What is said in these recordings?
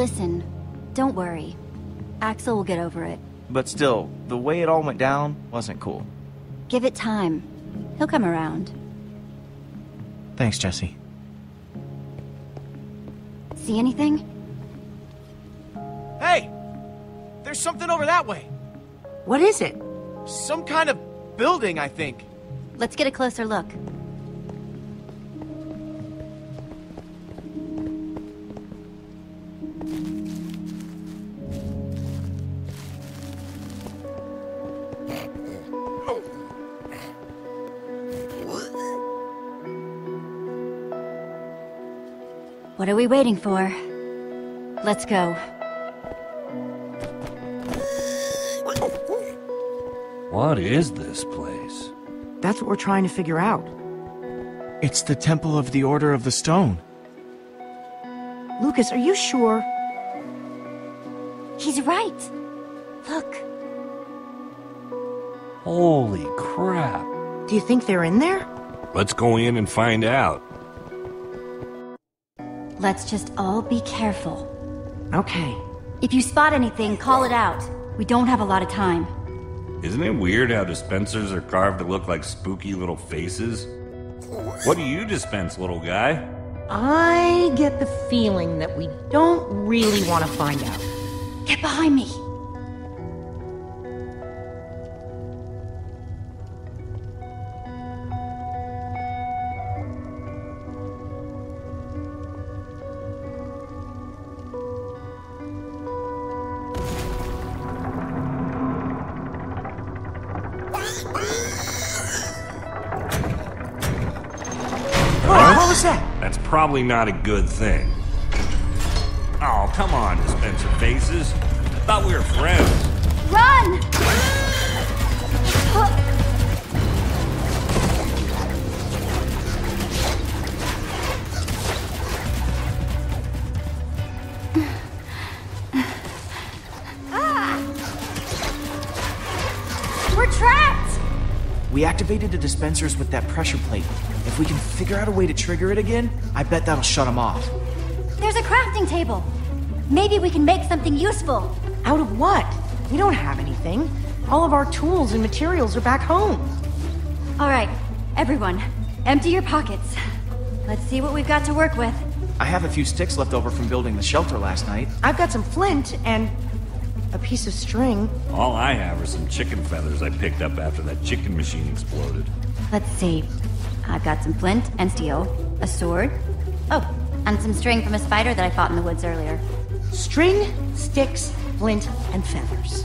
Listen, don't worry. Axel will get over it. But still, the way it all went down wasn't cool. Give it time. He'll come around. Thanks, Jesse. See anything? Hey! There's something over that way! What is it? Some kind of building, I think. Let's get a closer look. What are we waiting for? Let's go. What is this place? That's what we're trying to figure out. It's the Temple of the Order of the Stone. Lucas, are you sure? He's right. Look. Holy crap. Do you think they're in there? Let's go in and find out. Let's just all be careful. Okay. If you spot anything, call it out. We don't have a lot of time. Isn't it weird how dispensers are carved to look like spooky little faces? What do you dispense, little guy? I get the feeling that we don't really want to find out. Get behind me. Probably not a good thing. Oh, come on, dispenser faces. I thought we were friends. Run! Ah. We're trapped! We activated the dispensers with that pressure plate. If we can figure out a way to trigger it again, I bet that'll shut him off. There's a crafting table. Maybe we can make something useful. Out of what? We don't have anything. All of our tools and materials are back home. All right, everyone, empty your pockets. Let's see what we've got to work with. I have a few sticks left over from building the shelter last night. I've got some flint and a piece of string. All I have are some chicken feathers I picked up after that chicken machine exploded. Let's see. I've got some flint and steel, a sword, oh, and some string from a spider that I fought in the woods earlier. String, sticks, flint, and feathers.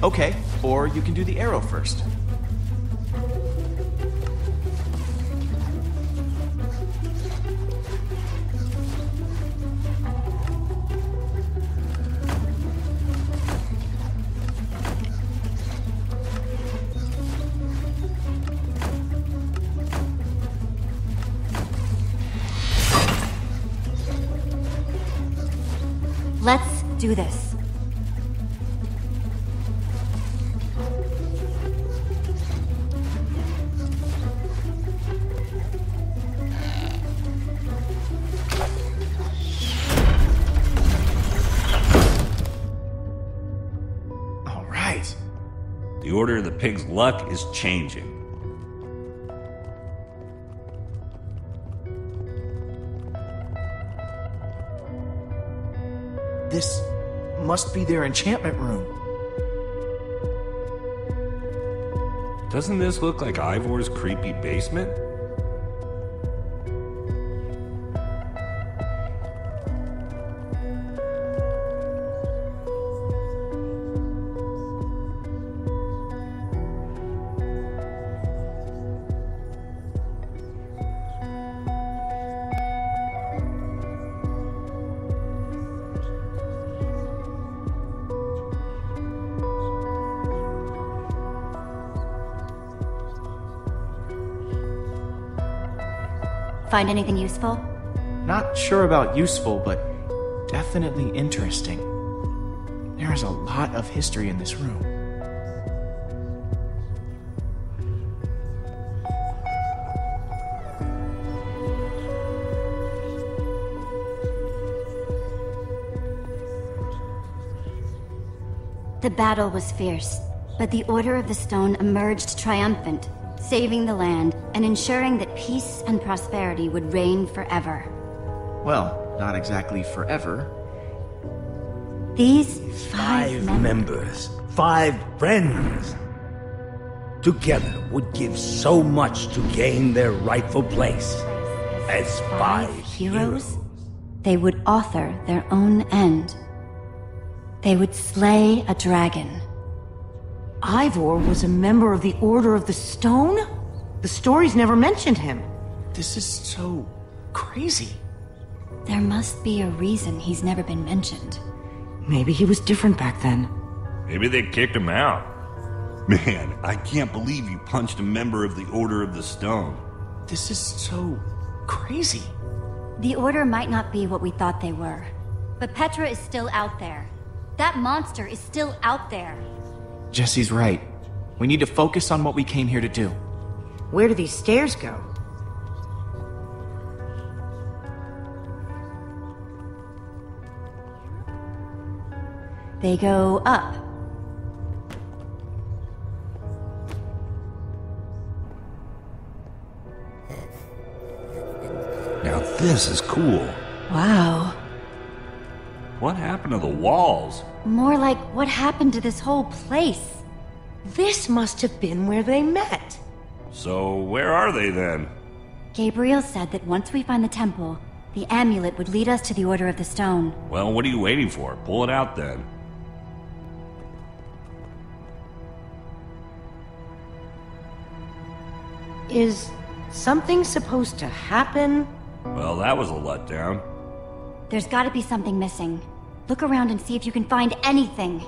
Okay, or you can do the arrow first. Let's do this. All right. The Order of the Pig's luck is changing. This must be their enchantment room. Doesn't this look like Ivor's creepy basement? Find anything useful? Not sure about useful, but definitely interesting. There is a lot of history in this room. The battle was fierce, but the Order of the Stone emerged triumphant, saving the land and ensuring that peace and prosperity would reign forever. Well, not exactly forever. These five members, 5 friends, together would give so much to gain their rightful place. As 5 heroes, they would author their own end. They would slay a dragon. Ivor was a member of the Order of the Stone? The stories never mentioned him. This is so crazy. There must be a reason he's never been mentioned. Maybe he was different back then. Maybe they kicked him out. Man, I can't believe you punched a member of the Order of the Stone. This is so crazy. The Order might not be what we thought they were, but Petra is still out there. That monster is still out there. Jesse's right. We need to focus on what we came here to do. Where do these stairs go? They go up. Now this is cool. Wow. What happened to the walls? More like what happened to this whole place. This must have been where they met. So where are they then? Gabriel said that once we find the temple, the amulet would lead us to the Order of the Stone. Well, what are you waiting for? Pull it out then. Is something supposed to happen? Well, that was a letdown. There's got to be something missing. Look around and see if you can find anything.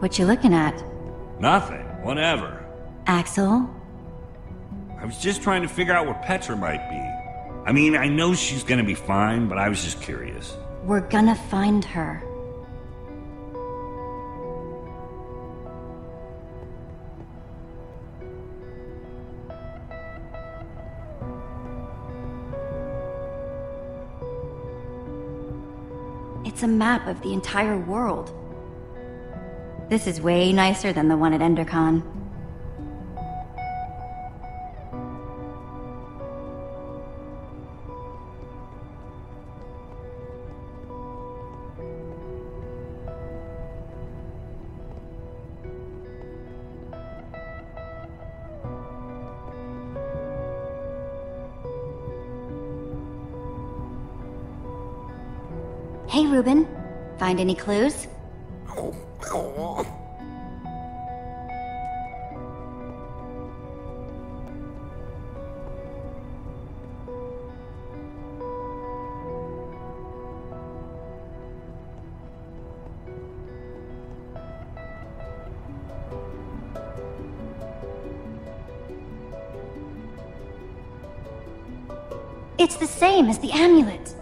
What you looking at? Nothing. Whatever. Axel? I was just trying to figure out where Petra might be. I mean, I know she's gonna be fine, but I was just curious. We're gonna find her. It's a map of the entire world. This is way nicer than the one at Endercon. Hey, Reuben. Find any clues? It's the same as the amulet.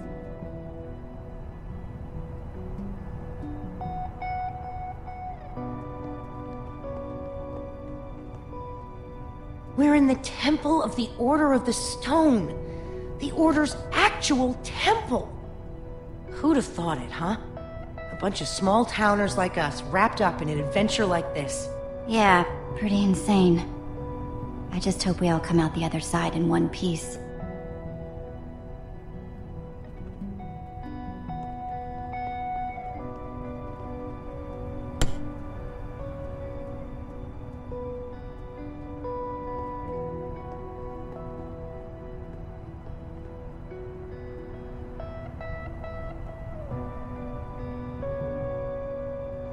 We're in the Temple of the Order of the Stone. The Order's actual temple. Who'd have thought it, huh? A bunch of small towners like us wrapped up in an adventure like this. Yeah, pretty insane. I just hope we all come out the other side in one piece.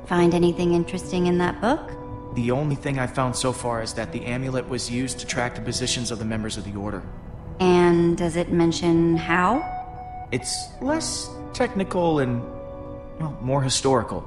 Find anything interesting in that book? The only thing I've found so far is that the amulet was used to track the positions of the members of the Order. And does it mention how? It's less technical and, well, more historical.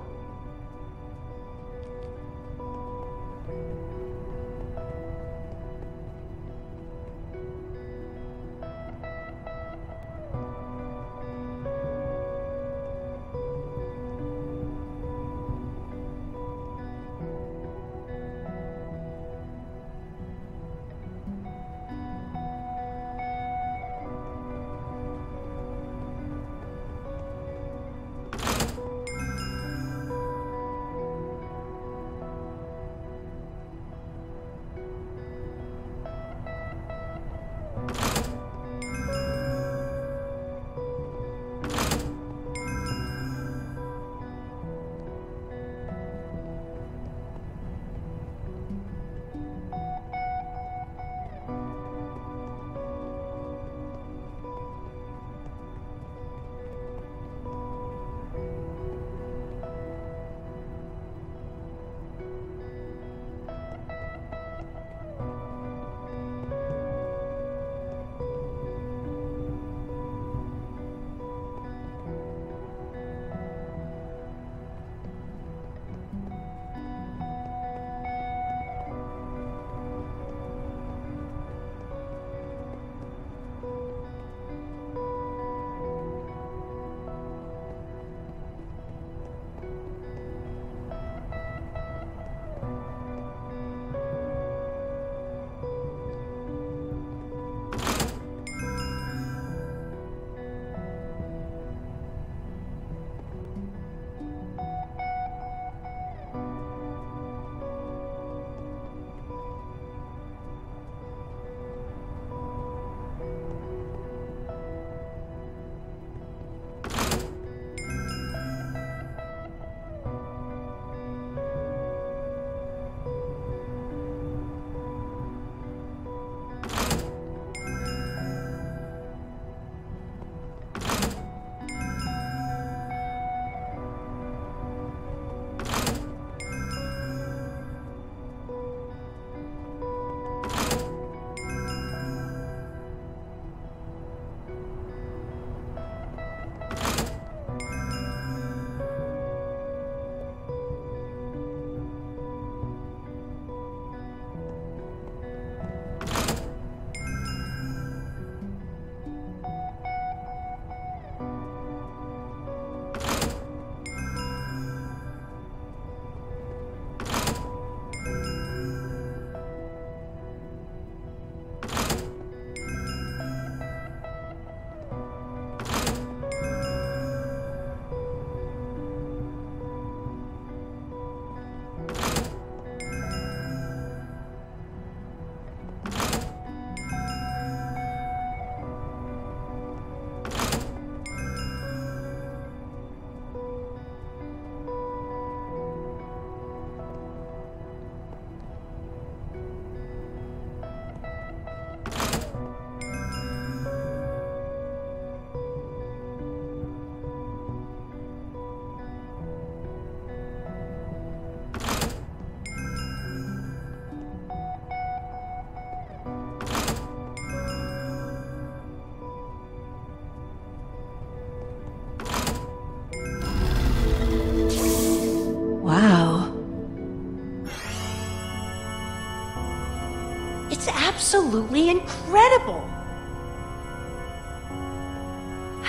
Absolutely incredible!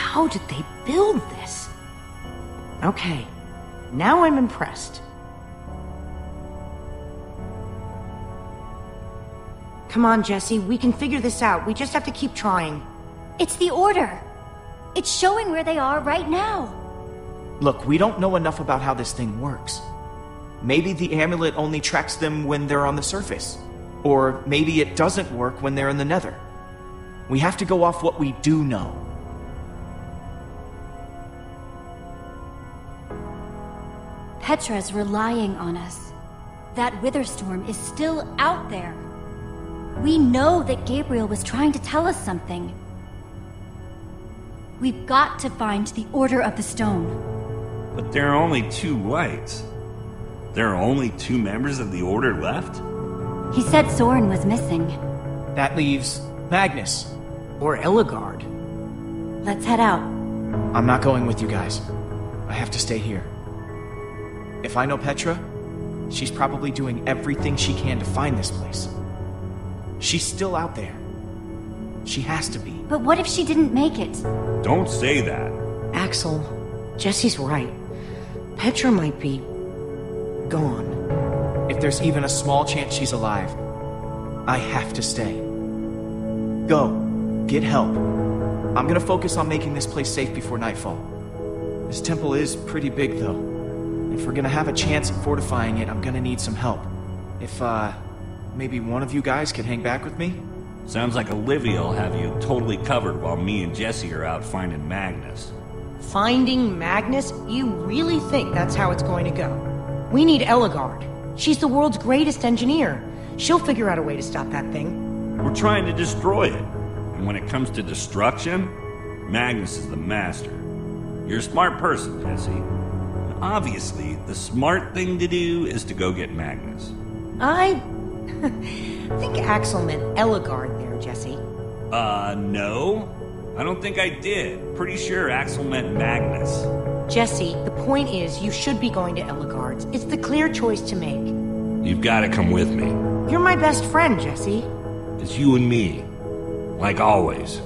How did they build this? Okay, now I'm impressed. Come on, Jesse, we can figure this out. We just have to keep trying. It's the Order. It's showing where they are right now. Look, we don't know enough about how this thing works. Maybe the amulet only tracks them when they're on the surface. Or maybe it doesn't work when they're in the Nether. We have to go off what we do know. Petra's relying on us. That Wither Storm is still out there. We know that Gabriel was trying to tell us something. We've got to find the Order of the Stone. But there are only two lights. There are only two members of the Order left? He said Soren was missing. That leaves Magnus. Or Ellegaard. Let's head out. I'm not going with you guys. I have to stay here. If I know Petra, she's probably doing everything she can to find this place. She's still out there. She has to be. But what if she didn't make it? Don't say that. Axel, Jesse's right. Petra might be gone. If there's even a small chance she's alive, I have to stay. Go. Get help. I'm gonna focus on making this place safe before nightfall. This temple is pretty big, though. If we're gonna have a chance at fortifying it, I'm gonna need some help. If, maybe one of you guys could hang back with me? Sounds like Olivia will have you totally covered while me and Jesse are out finding Magnus. Finding Magnus? You really think that's how it's going to go? We need Ellegaard. She's the world's greatest engineer. She'll figure out a way to stop that thing. We're trying to destroy it. And when it comes to destruction, Magnus is the master. You're a smart person, Jesse. And obviously, the smart thing to do is to go get Magnus. I think Axel meant Ellegaard there, Jesse. No. I don't think I did. Pretty sure Axel meant Magnus. Jesse, the point is, you should be going to Ellegaard's. It's the clear choice to make. You've got to come with me. You're my best friend, Jesse. It's you and me. Like always.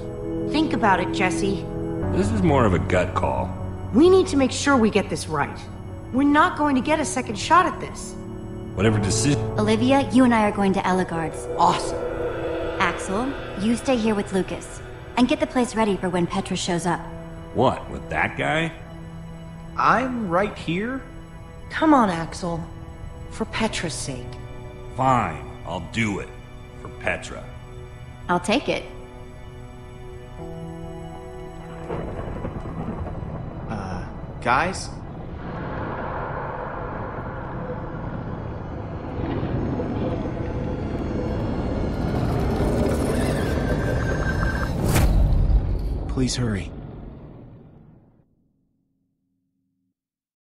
Think about it, Jesse. This is more of a gut call. We need to make sure we get this right. We're not going to get a second shot at this. Whatever decision... Olivia, you and I are going to Ellegaard's. Awesome. Axel, you stay here with Lucas. And get the place ready for when Petra shows up. What, with that guy? I'm right here? Come on, Axel. For Petra's sake. Fine, I'll do it. For Petra. I'll take it. Guys? Please hurry.